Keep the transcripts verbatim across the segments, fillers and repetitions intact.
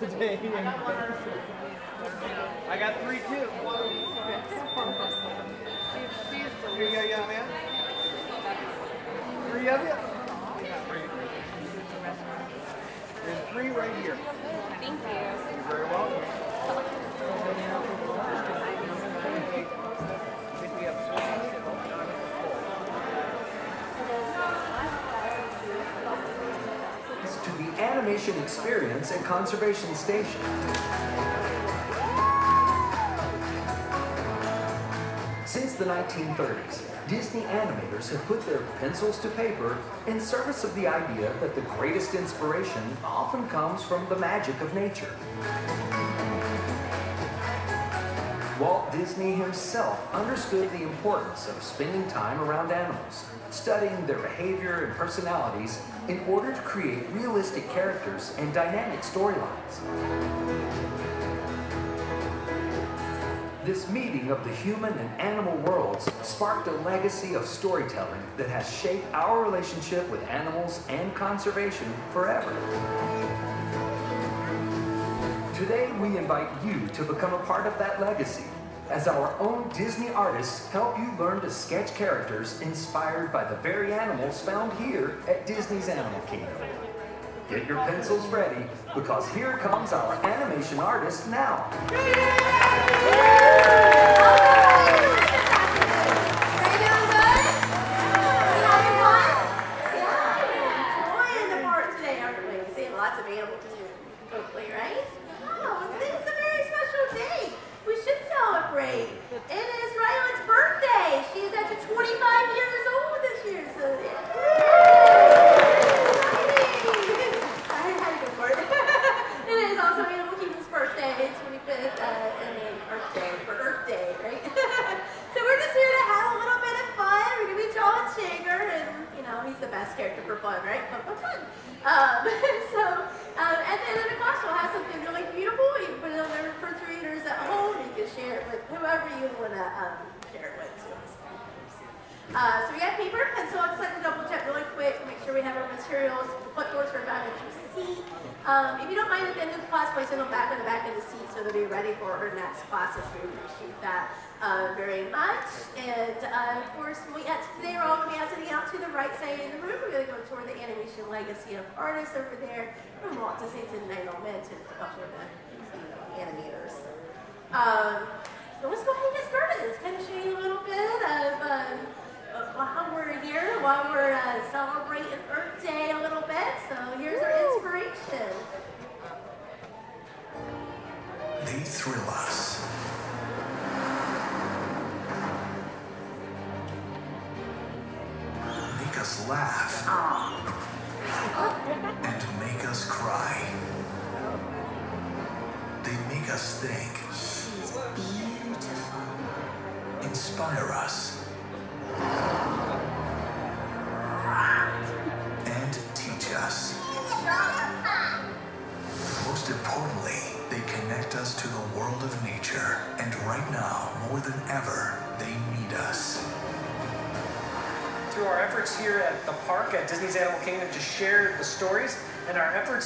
Today. I got three too. Here you go, young man. Three of you? There's three right here. Thank you. You're very welcome. To the animation experience at Conservation Station. Since the nineteen thirties, Disney animators have put their pencils to paper in service of the idea that the greatest inspiration often comes from the magic of nature. Walt Disney himself understood the importance of spending time around animals, studying their behavior and personalities in order to create realistic characters and dynamic storylines. This meeting of the human and animal worlds sparked a legacy of storytelling that has shaped our relationship with animals and conservation forever. Today, we invite you to become a part of that legacy as our own Disney artists help you learn to sketch characters inspired by the very animals found here at Disney's Animal Kingdom. Get your pencils ready, because here comes our animation artist now.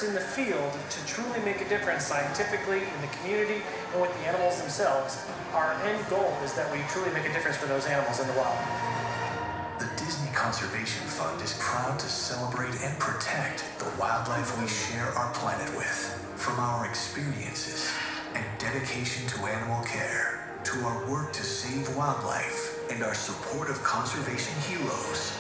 In the field to truly make a difference scientifically, in the community, and with the animals themselves. Our end goal is that we truly make a difference for those animals in the wild. The Disney Conservation Fund is proud to celebrate and protect the wildlife we share our planet with. From our experiences and dedication to animal care, to our work to save wildlife, and our support of conservation heroes,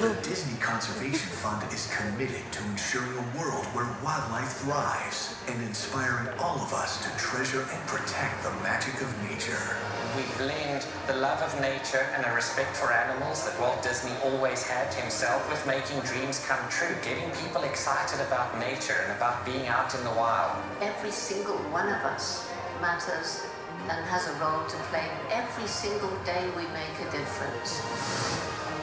the Disney Conservation Fund is committed to ensuring a world where wildlife thrives and inspiring all of us to treasure and protect the magic of nature. We blend the love of nature and a respect for animals that Walt Disney he always had himself with making dreams come true, getting people excited about nature and about being out in the wild. Every single one of us matters and has a role to play. Every single day we make a difference.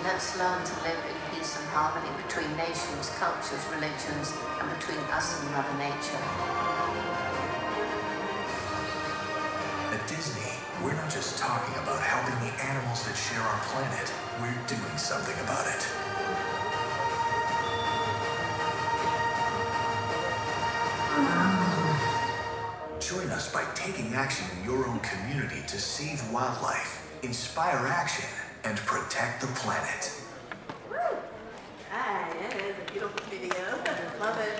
Let's learn to live in peace and harmony between nations, cultures, religions, and between us and Mother Nature. At Disney, we're not just talking about helping the animals that share our planet, we're doing something about it. Join us by taking action in your own community to save wildlife, inspire action, and protect the planet. Woo! Hi, that is a beautiful video. I love it.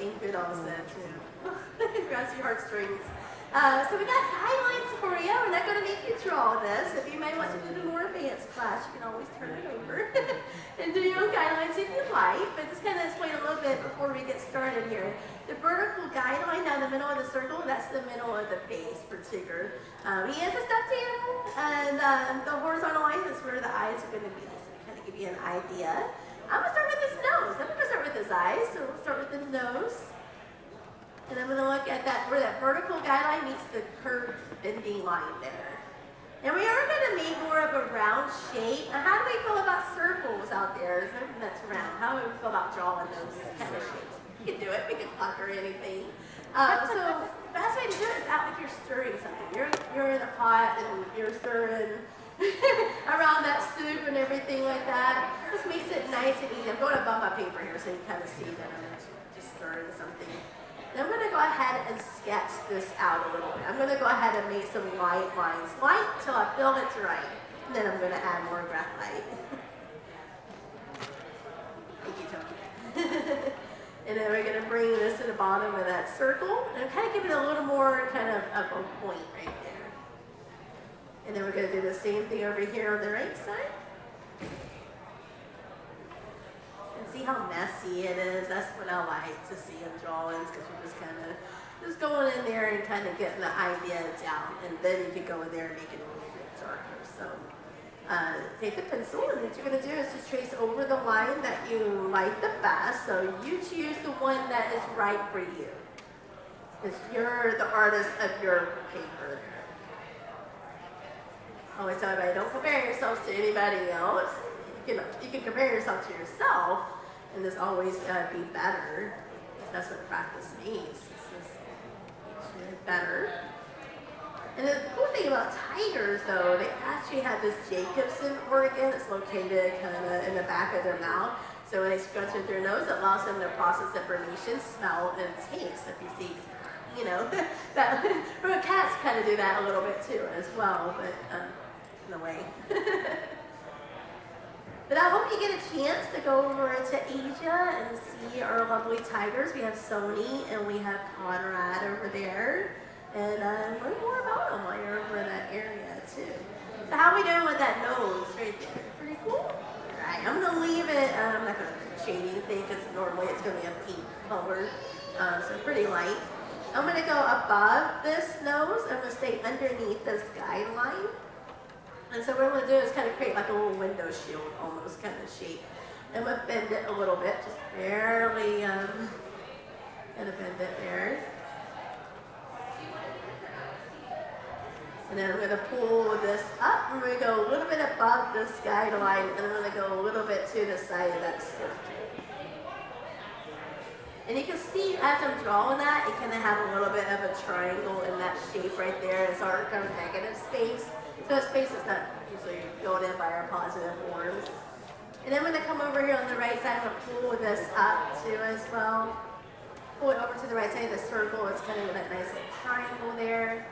Team good all of a sudden, too. Grabs your heartstrings. Uh, so we got highlights for you. We're not going to make you draw this. If you may want to do the more advanced class, you can always turn it over and do your own guidelines if you like. But just kind of explain a little bit before we get started here. The vertical guideline down the middle of the circle, that's the middle of the face for Tigger. Um, he is a stuffed animal, and um, the horizontal line is where the eyes are going to be. So kind of give you an idea. I'm going to start with his nose. I'm going to start with his eyes, so we'll start with the nose. And I'm going to look at that where that vertical guideline meets the curved bending line there. And we are going to make more of a round shape. Now, how do we feel about circles out there? Is there anything that's round? How do we feel about drawing those kind of shapes? We can do it. We can pluck or anything. Um, so the best way to do it is out like you're stirring something. You're, you're in a pot and you're stirring around that soup and everything like that. This makes it nice and easy. I'm going to bump my paper here so you can kind of see that I'm just stirring something. I'm going to go ahead and sketch this out a little bit. I'm going to go ahead and make some light lines. Light till I feel it's right. And then I'm going to add more graphite. Thank you, Tony. And then we're going to bring this to the bottom of that circle. And I'm kind of giving it a little more kind of up a point right there. And then we're going to do the same thing over here on the right side. See how messy it is. That's what I like to see in drawings, because you're just kind of just going in there and kind of getting the idea down, and then you can go in there and make it a little bit darker. So uh, take the pencil, and what you're going to do is just trace over the line that you like the best. So you choose the one that is right for you, because you're the artist of your paper. I always tell everybody, don't compare yourselves to anybody else. You can, you can compare yourself to yourself, and this always uh, be better. That's what practice means. It's just really better. And the cool thing about tigers, though, they actually have this Jacobson organ. It's located kind of in the back of their mouth. So when they scratch with their nose, it allows them to process information, smell, and taste. If you see, you know, that cats kind of do that a little bit too, as well, but um, in a way. But I hope you get a chance to go over to Asia and see our lovely tigers. We have Sony and we have Conrad over there. And uh, learn more about them while you're over in that area, too. So how are we doing with that nose right there? Pretty cool? All right, I'm going to leave it. Um, I'm not going to shade anything because normally it's going to be a pink color. Um, so pretty light. I'm going to go above this nose. I'm going to stay underneath this guideline. And so what I'm going to do is kind of create like a little window shield almost kind of shape. I'm going to bend it a little bit, just barely um, going to bend it there. And then I'm going to pull this up. I'm going to go a little bit above this guideline, and I'm going to go a little bit to the side of that circle. And you can see as I'm drawing that, it kind of have a little bit of a triangle in that shape right there. It's our kind of negative space. So the space is not usually filled in by our positive forms. And then I'm going to come over here on the right side, I'm going to pull this up too as well. Pull it over to the right side of the circle. It's kind of that nice little triangle there.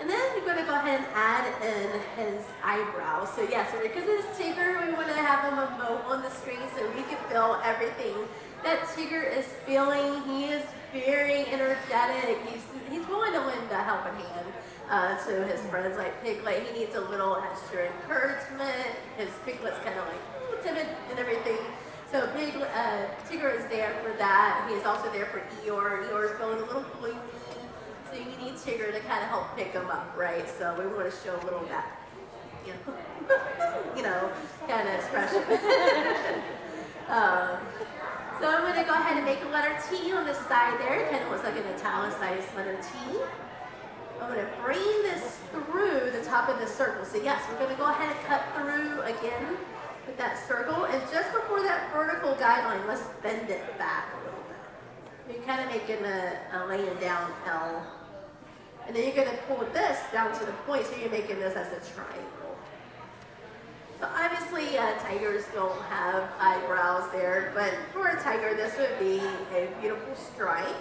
And then we're going to go ahead and add in his eyebrow. So yeah, so because it's Tigger, we want to have him a moat on the screen so we can feel everything that Tigger is feeling. He is very energetic. He's, he's willing to lend a helping hand. Uh, to his friends like Piglet. He needs a little extra encouragement. His Piglet's kind of like ooh, timid and everything. So Piglet, uh, Tigger is there for that. He is also there for Eeyore. Eeyore's feeling a little gloomy. So you need Tigger to kind of help pick him up, right? So we want to show a little of that you know, you know kind of expression. um, so I'm going to go ahead and make a letter T on the side there. Kind of looks like an italicized letter T. I'm going to bring this through the top of the circle. So yes, we're going to go ahead and cut through again with that circle. And just before that vertical guideline, let's bend it back a little bit. You're kind of making a, a laying down L. And then you're going to pull this down to the point, so you're making this as a triangle. So obviously uh, tigers don't have eyebrows there, but for a tiger this would be a beautiful stripe.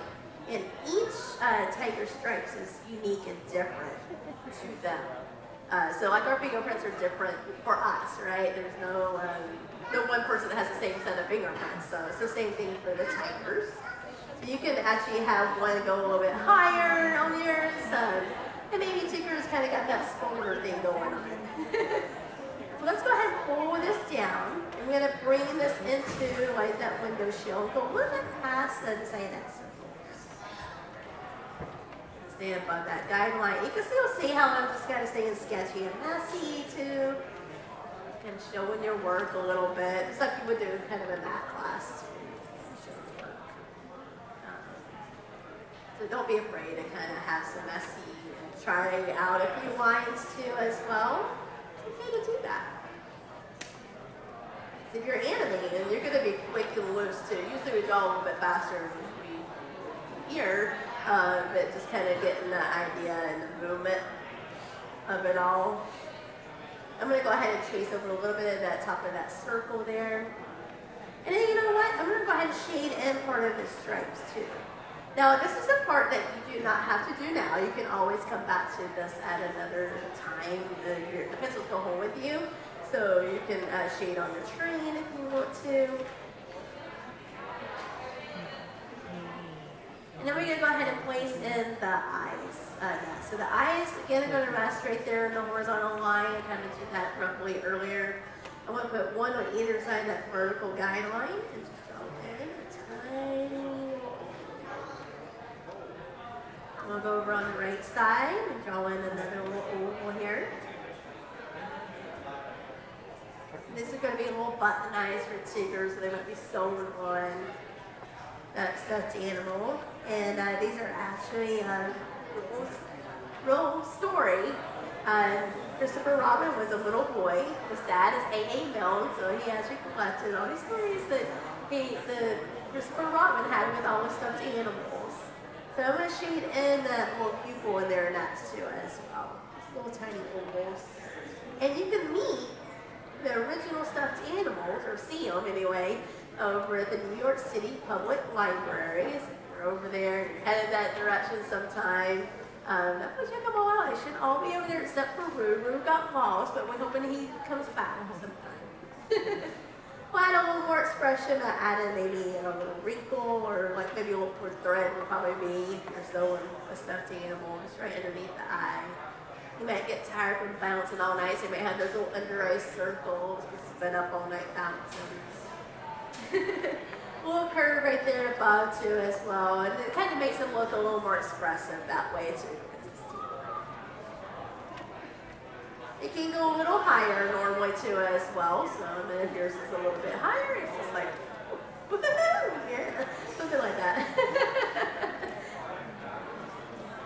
And each uh, tiger stripes is unique and different to them. Uh, so like our fingerprints are different for us, right? There's no, um, no one person that has the same set of fingerprints, so it's the same thing for the tigers. So you can actually have one go a little bit higher on yours, um, and maybe Tigger's kind of got that smaller thing going on. So let's go ahead and pull this down. I'm going to bring this into like that window shield, go a little bit past the side of that. Stay above that guideline. You can still see how I'm just kind of staying sketchy and messy too. And showing your work a little bit. It's like you would do kind of in math class. So don't be afraid to kind of have some messy and try out a few lines too as well. It's okay to do that. So if you're animated, you're going to be quick and loose too. Usually we draw a little bit faster than we here. Um, but just kind of getting the idea and the movement of it all. I'm going to go ahead and trace over a little bit of that top of that circle there. And then you know what? I'm going to go ahead and shade in part of the stripes too. Now this is the part that you do not have to do now. You can always come back to this at another time. The, your, the pencils go home with you. So you can uh, shade on the train if you want to. And then we're going to go ahead and place in the eyes. Uh, yeah. So the eyes, again, are going to rest right there in the horizontal line. I kind of did that roughly earlier. I want to put one on either side of that vertical guideline and just go in a tiny little. I'm going to go over on the right side and draw in another little oval here. And this is going to be a little button eyes for Tigger, so they might be sold on that stuffed animal. And uh, these are actually a uh, real story. Uh, Christopher Robin was a little boy. His dad is A A Milne, so he actually collected all these stories that he, the Christopher Robin had with all the stuffed animals. So I'm going to shade in that little pupil in there next to it as well. These little tiny ovals. And you can meet the original stuffed animals, or see them anyway, over at the New York City Public Library. Over there, you're headed that direction sometime. Um, but check them all out. They should all be over there except for Roo. Roo got lost, but we're hoping he comes back sometime. We'll add a little more expression. I added maybe a little wrinkle or like maybe a little thread would probably be as though a stuffed animal just right underneath the eye. You might get tired from bouncing all night, so you might have those little under eye circles. It's been up all night bouncing. Little curve right there above too as well, and it kind of makes them look a little more expressive that way too. It can go a little higher normally too as well, so then if yours is a little bit higher, it's just like yeah, something like that.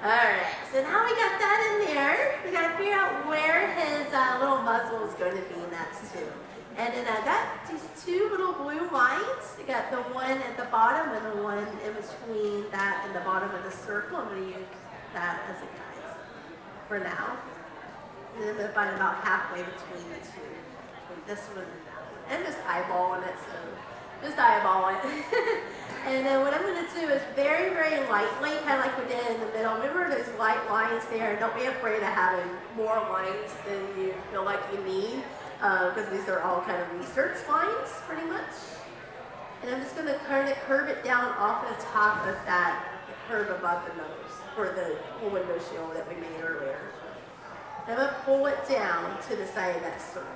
Alright, so now we got that in there. We got to figure out where his uh, little muzzle is going to be next to. And then I got these two little blue lines. I got the one at the bottom and the one in between that and the bottom of the circle. I'm going to use that as a guide for now. And then I'm going to find about halfway between the two. Between this one and that one. I'm just eyeballing it, so just eyeball it. And then what I'm going to do is very, very lightly, kind of like we did in the middle. Remember those light lines there. Don't be afraid of having more lines than you feel like you need. Because uh, these are all kind of research lines, pretty much. And I'm just going to kind of curve it down off the top of that curve above the nose, for the window shield that we made earlier. And I'm going to pull it down to the side of that circle.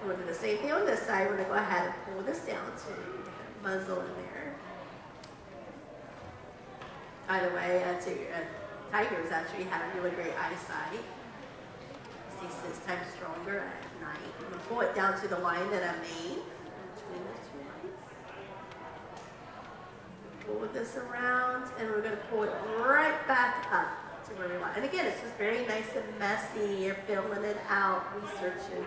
We're going to do the same thing on this side. We're going to go ahead and pull this down to the muzzle in there. By the way, uh, tigers actually have really great eyesight. sixty-six times stronger at night. I'm going to pull it down to the line that I made. Pull this around, and we're going to pull it right back up to where we want. And again, it's just very nice and messy. You're filling it out, researching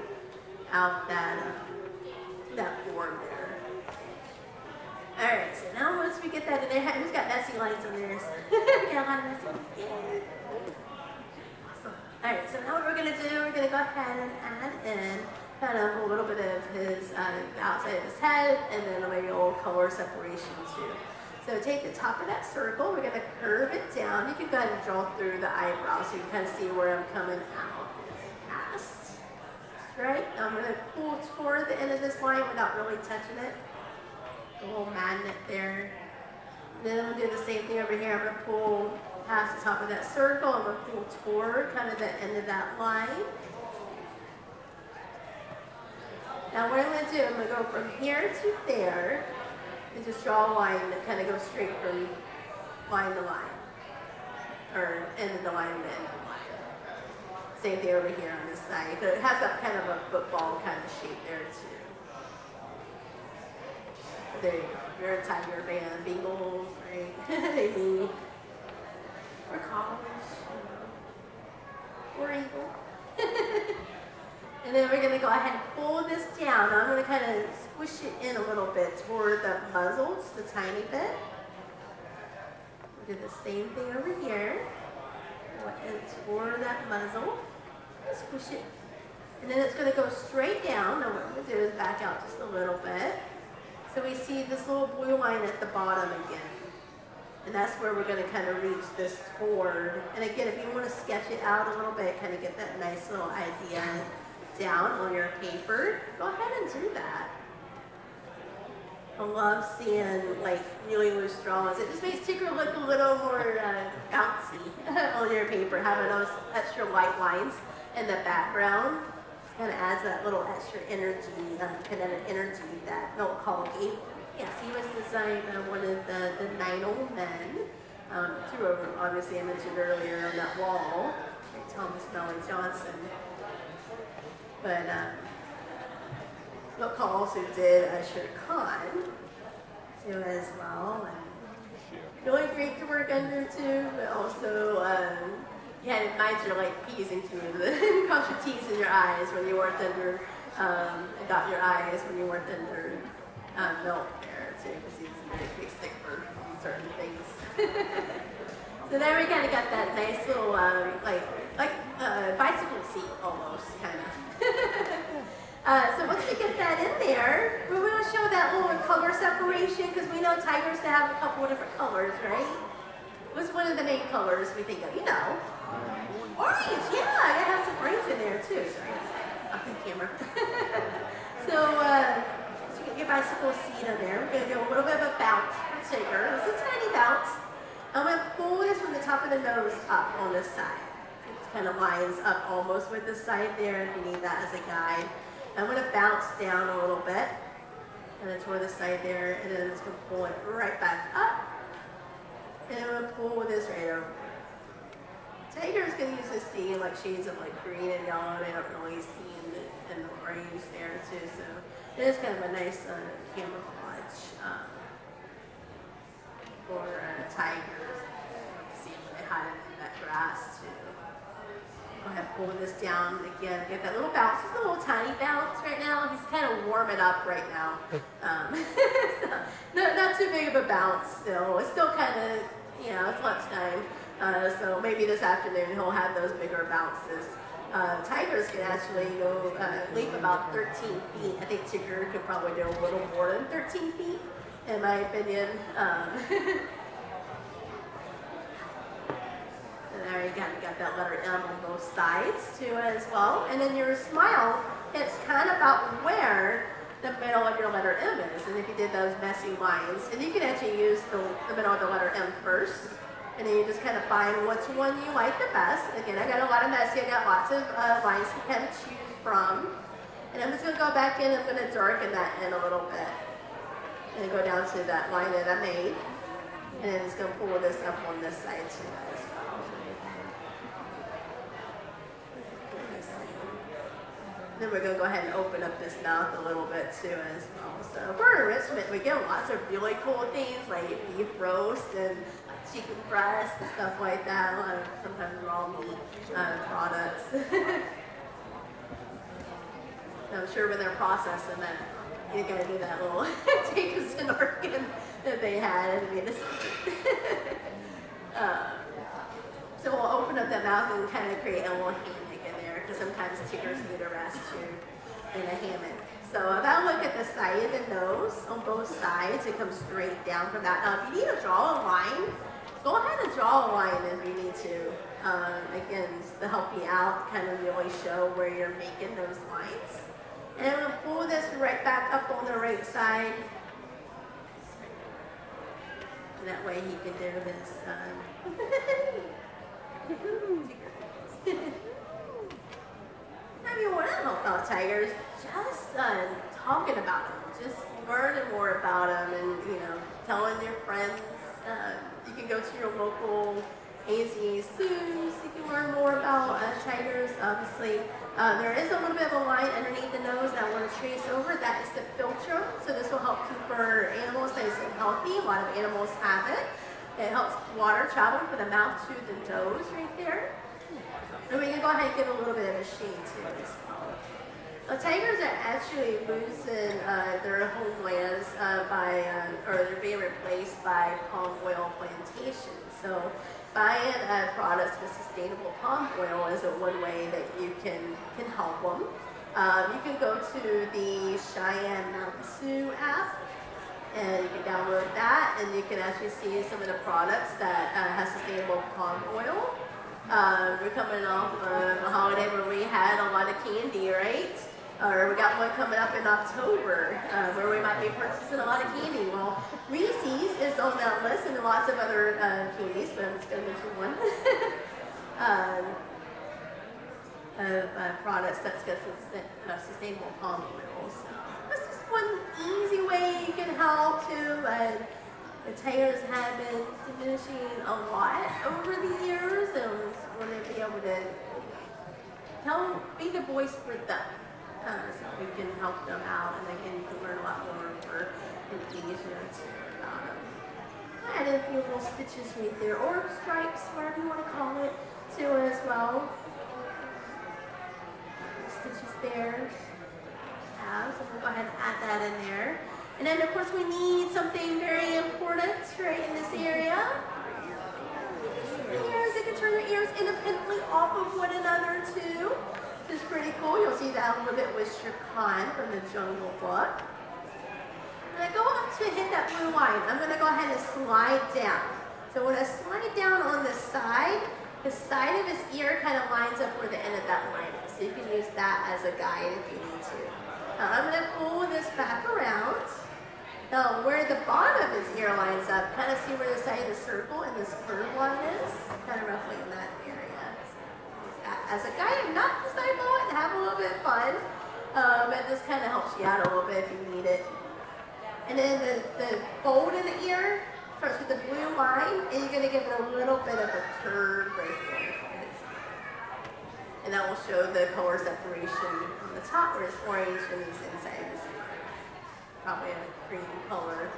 out that, uh, that form there. Alright, so now once we get that in there, it's got messy lines on there. Got a lot of messy lines. Yay. Awesome. Alright, so now what we're going to do, we're going to go ahead and add in kind of a little bit of his uh, outside of his head, and then maybe a little color separation too. So take the top of that circle, we're going to curve it down. You can go ahead and draw through the eyebrow so you can kind of see where I'm coming out past. Right? Now I'm going to pull toward the end of this line without really touching it. A little magnet there. And then I'm going to do the same thing over here. I'm going to pull past the top of that circle. I'm going to pull toward kind of the end of that line. Now what I'm going to do, I'm going to go from here to there. And just draw a line that kind of goes straight from line to line, or end of the line to end of the line. Same thing over here on this side. So it has that kind of a football kind of shape there too. There you go. You're a tiger band, beagles, right? Maybe. Or cobblers, or eagle. And then we're going to go ahead and pull this down. I'm going to kind of squish it in a little bit toward the muzzle, just a tiny bit. We'll do the same thing over here. Pull it toward that muzzle. Squish it. And then it's going to go straight down. Now what I'm going to do is back out just a little bit. So we see this little blue line at the bottom again. And that's where we're going to kind of reach this toward. And again, if you want to sketch it out a little bit, kind of get that nice little idea down on your paper, go ahead and do that. I love seeing like really loose drawings. It just makes Tinker look a little more uh, bouncy on your paper, having those extra white lines in the background. Kind of adds that little extra energy, um, kinetic energy that Milt Kahl gave. Yes, he was designed by one of the, the nine old men. Um, two of them, obviously, I mentioned earlier on that wall, like Thomas Melling Johnson. But um, Milt Kahl also did Shere Khan too as well. And really great to work under too, but also um, you had it mind your like peas into the concertinas in your eyes when you worked under um, and got your eyes when you worked under um, Milt there too, because he was a very big stick for certain things. So there we kind of got that nice little um, like like uh, bicycle seat almost kind of. Uh, so once we get that in there, we will show that little color separation because we know tigers to have a couple of different colors, right? What's one of the main colors we think of? You know, orange. Yeah, I gotta have some orange in there too. Sorry, off the camera. so, uh, so you get your bicycle seat in there. We're gonna do a little bit of a bounce shaker. It's a tiny bounce. I'm gonna pull this from the top of the nose up on this side. Kind of lines up almost with the side there, if you need that as a guide. I'm going to bounce down a little bit, and then toward the side there, and then it's going to pull it right back up, and I'm going to pull this right over. Tiger is going to use this theme, like shades of like green and yellow, and I don't really see in the, in the orange there too, so it is kind of a nice uh, camouflage um, for uh, tigers. See if they hide in that grass too. Go ahead, pull this down again. Get that little bounce. It's a little tiny bounce right now. He's kind of warming up right now. Um, so no, not too big of a bounce still. It's still kind of, you know, it's lunchtime. Uh, so maybe this afternoon he'll have those bigger bounces. Uh, tigers can actually go uh, leap about thirteen feet. I think Tinker could probably do a little more than thirteen feet, in my opinion. Um, There you got, you got that letter M on both sides too as well. And then your smile, it's kind of about where the middle of your letter M is. And if you did those messy lines, and you can actually use the, the middle of the letter M first. And then you just kind of find which one you like the best. Again, I got a lot of messy. I got lots of uh, lines to kind of choose from. And I'm just going to go back in. I'm going to darken that in a little bit. And go down to that line that I made. And then it's going to pull this up on this side too. Nice. Then we're going to go ahead and open up this mouth a little bit too as well. So for enrichment, we get lots of really cool things like beef roast and like chicken breast and stuff like that. A lot of sometimes raw meat uh, products. I'm sure when they're processing that, you got to do that little Jacob's and organ that they had. I mean, this uh, so we'll open up that mouth and kind of create a little hammock in there, because sometimes chickens need a rest too in a hammock. So if I look at the side of the nose on both sides, it comes straight down from that. Now if you need to draw a line, go ahead and draw a line if you need to. Um, again, just to help you out, kind of really show where you're making those lines. And we'll pull this right back up on the right side. And that way he can do this. Um, if you want to help out tigers, just uh, talking about them, just learning more about them, and you know, telling your friends. Uh, you can go to your local A Z A zoos. You can learn more about uh, tigers. Obviously, uh, there is a little bit of a line underneath the nose that I want to trace over. That is the philtrum. So this will help keep our animals nice and healthy. A lot of animals have it. It helps water travel from the mouth to the nose right there. And we can go ahead and give a little bit of a shade to this. Well, tigers are actually losing uh, their homelands uh, by, um, or they're being replaced by palm oil plantations. So buying uh, products with sustainable palm oil is a one way that you can, can help them. Um, you can go to the Cheyenne Mountain Zoo app, and you can download that, and you can actually see some of the products that uh, have sustainable palm oil. Um, we're coming off uh, a holiday where we had a lot of candy, right? Or uh, we got one coming up in October uh, where we might be purchasing a lot of candy. Well, Reese's is on that list, and lots of other uh, candies, but I'm just going to mention one. um, of uh, products that's got uh, sustainable palm oil. So that's just one easy way you can help to. Uh, The tigers have been diminishing a lot over the years, and we want to be able to tell, be the voice for them, uh, so we can help them out, and again, you can learn a lot more over in Asia too about them. I added a few little stitches right there, or stripes, whatever you want to call it, too as well. Stitches there, yeah, so we'll go ahead and add that in there. And then, of course, we need something very important right in this area. Ears, you can turn your ears independently off of one another, too. This is pretty cool. You'll see that a little bit with Shere Khan from the Jungle Book. And I go up to hit that blue line. I'm going to go ahead and slide down. So when I slide down on the side, the side of his ear kind of lines up where the end of that line is. So you can use that as a guide if you need to. Now, I'm going to pull this back around. Now, where the bottom of his ear lines up, kind of see where the side of the circle and this curved line is, kind of roughly in that area. As a guide, not just eyeball it and have a little bit of fun, um, and this kind of helps you out a little bit if you need it. And then the, the fold in the ear starts with the blue line, and you're going to give it a little bit of a curve right there. And that will show the color separation on the top where it's orange and it's inside this ear. Probably a green color.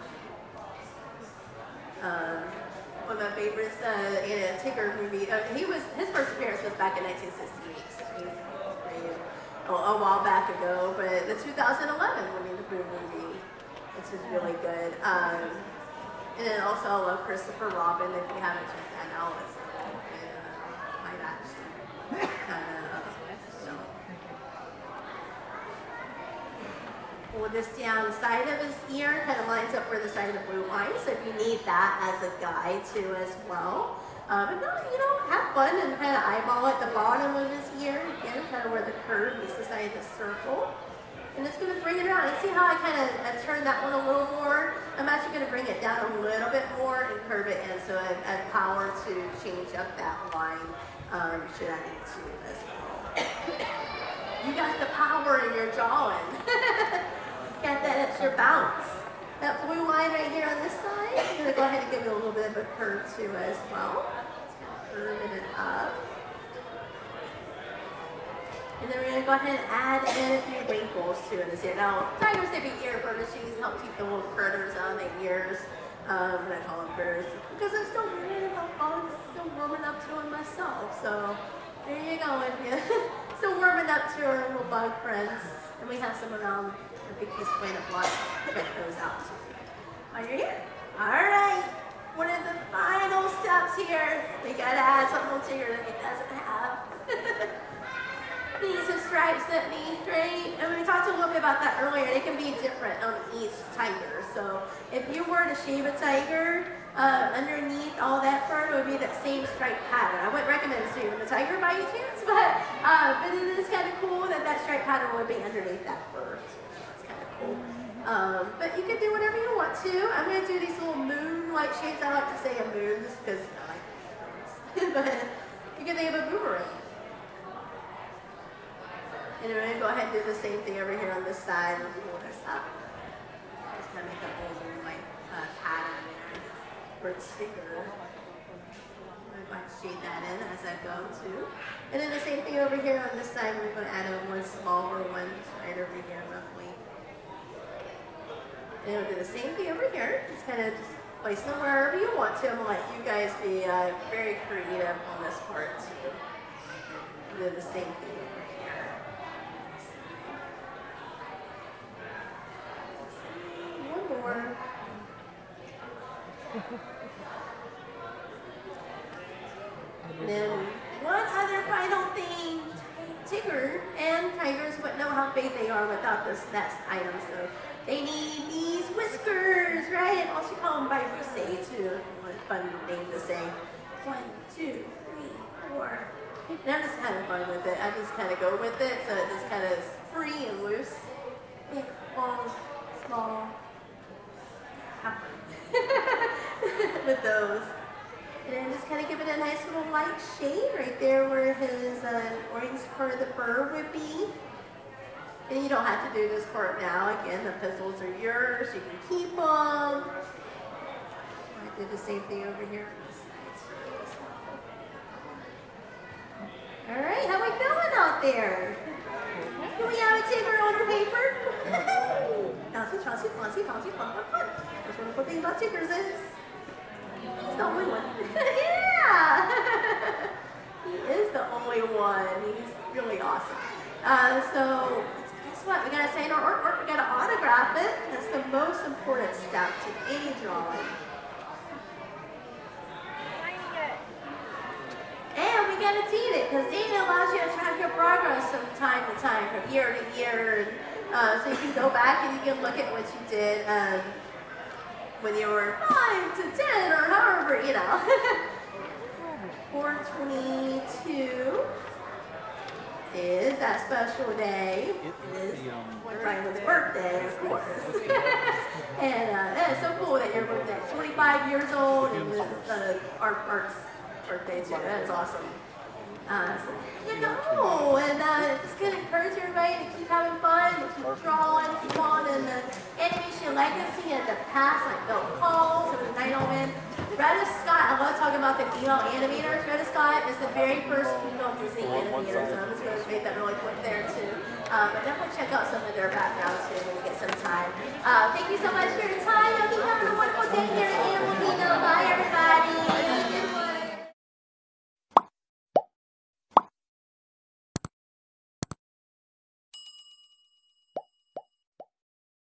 Um, one of my favorites uh, in a Tigger movie. Uh, he was his first appearance was back in nineteen sixty-eight, so he's great. A, a while back ago. But the two thousand eleven Winnie the Pooh movie, which is really good. Um, and then also I love Christopher Robin. If you haven't checked that out, it's my match. Pull this down the side of his ear, kind of lines up where the side of the blue line, so if you need that as a guide too as well. Um, and no, you know, have fun and kind of eyeball at the bottom of his ear, again, kind of where the curve meets the side of the circle. And it's going to bring it around. And see how I kind of I turned that one a little more? I'm actually going to bring it down a little bit more and curve it in, so I have power to change up that line um, should I need to as well. You got the power in your drawing. Got that extra bounce. That blue line right here on this side, I'm going to go ahead and give it a little bit of a curve too as well. Curving it up. And then we're going to go ahead and add in a few wrinkles to it this year. Now, tigers, they be ear burnishings, help keep the little critters on the ears. Um, and I call them birds because I'm still warming up, I'm still warming up to them myself. So there you go, India. Still warming up to our little bug friends. And we have some around the big piece of plant of blood to check those out while you're here. All right. One of the final steps here. We gotta add something to your that it doesn't have. These are stripes that mean great. And we talked a little bit about that earlier. They can be different on each tiger. So if you were to shave a tiger, uh, underneath all that fur would be that same stripe pattern. I wouldn't recommend shaving a tiger by any chance, but, uh, but it is kind of cool that that stripe pattern would be underneath that fur. So that's kind of cool. Um, but you can do whatever you want to. I'm going to do these little moon-like shapes. I like to say a moon just because I like moons. But you can think of a boomerang. And we're going to go ahead and do the same thing over here on this side. And we'll just kind of make that whole little like, uh, pattern there. Bird sticker. I'm going to shade that in as I go too. And then the same thing over here on this side. We're going to add in one smaller one right over here roughly. And we'll do the same thing over here. Just kind of just place them wherever you want to. I'm going to let you guys be uh, very creative on this part too. We'll do the same thing over here. More. And then one other final thing, Tigger and tigers wouldn't know how big they are without this next item, so they need these whiskers, right? And also call them by Rusei too. What a fun name to say. One, two, three, four. And I'm just kind of fun with it. I just kind of go with it, so it just kind of is free and loose. Big, long, small. With those. And then just kind of give it a nice little light shade right there where his uh, orange part of the fur would be. And you don't have to do this part now. Again, the pistils are yours. You can keep them. I did the same thing over here. All right, how are we feeling out there? Can we have a Tigger on her paper? Bouncy, bouncy, bouncy, bouncy, bouncy, bouncy. That's one of the things about Tiggers is he's the only one. Yeah! He is the only one. He's really awesome. Uh, so guess what? We gotta sign our artwork. We gotta autograph it. That's the most important step to any drawing. And we gotta date it, because dating allows you to track your progress from time to time, from year to year. And, uh, so you can go back and you can look at what you did um, when you were five to ten or however, you know. four twenty-two is that special day. It is Brian's birthday, of course. And uh, that is so cool that your birthday is twenty-five years old and this is uh, our art's birthday too. That is awesome. Uh, so there you go. And uh, just going to encourage everybody to keep having fun, to keep drawing, keep on in the animation legacy and the past, like Bill Calls and the Night Omen. Retta Scott, I love talking about the female animators. Retta Scott is the very first female Disney animator, so I'm just going to make that really quick there too. Uh, but definitely check out some of their backgrounds too when we get some time. Uh, thank you so much for your time.